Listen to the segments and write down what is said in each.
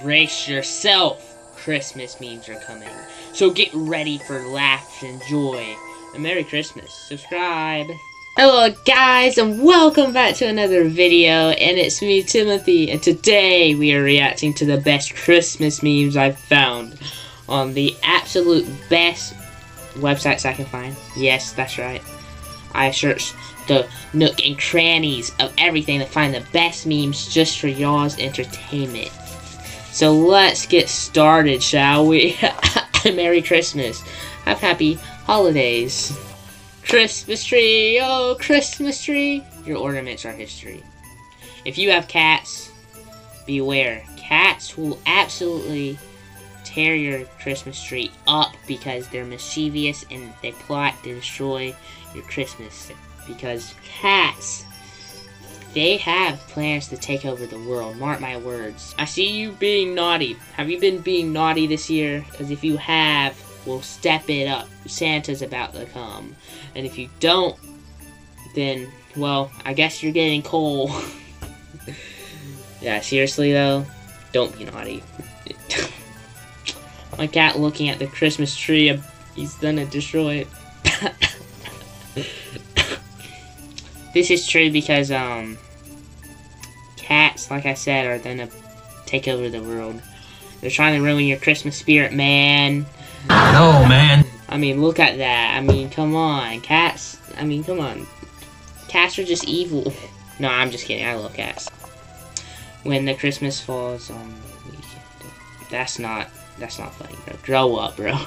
brace yourself. Christmas memes are coming. So get ready for laughs and joy. And Merry Christmas. Subscribe. Hello guys, and welcome back to another video, and it's me, Timothy, and today we are reacting to the best Christmas memes I've found on the absolute best websites I can find. Yes, that's right. I searched the nook and crannies of everything to find the best memes just for y'all's entertainment. So let's get started, shall we? Merry Christmas. Have happy holidays. Christmas tree, oh Christmas tree, your ornaments are history. If you have cats, beware. Cats will absolutely tear your Christmas tree up because they're mischievous and they plot to destroy your Christmas. Because cats, they have plans to take over the world, mark my words. I see you being naughty. Have you been being naughty this year? Because if you have, we'll step it up. Santa's about to come. And if you don't, then, well, I guess you're getting coal. Yeah, seriously though, don't be naughty. My cat looking at the Christmas tree, he's gonna destroy it. This is true because, cats, like I said, are gonna take over the world. They're trying to ruin your Christmas spirit, man. No, man. I mean, look at that. I mean, come on. Cats, I mean, come on. Cats are just evil. No, I'm just kidding. I love cats. When the Christmas falls on the weekend. That's not funny, bro. Grow up, bro.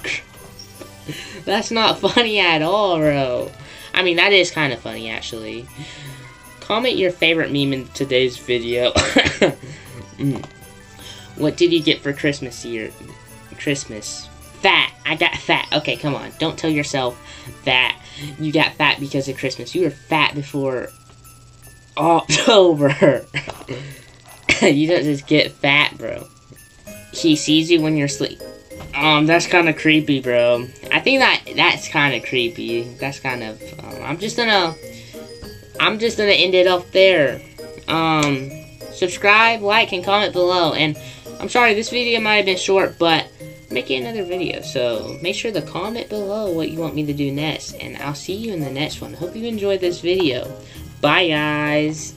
That's not funny at all, bro. I mean, that is kind of funny, actually. Comment your favorite meme in today's video. What did you get for Christmas year? Christmas. Fat. I got fat. Okay, come on. Don't tell yourself that you got fat because of Christmas. You were fat before October. You don't just get fat, bro. He sees you when you're asleep. That's kind of creepy, bro. I think that's kind of creepy. That's kind of, I'm just gonna end it off there. Subscribe, like, and comment below. And I'm sorry, this video might have been short, but making another video, so make sure to comment below what you want me to do next, and I'll see you in the next one. Hope you enjoyed this video. Bye guys.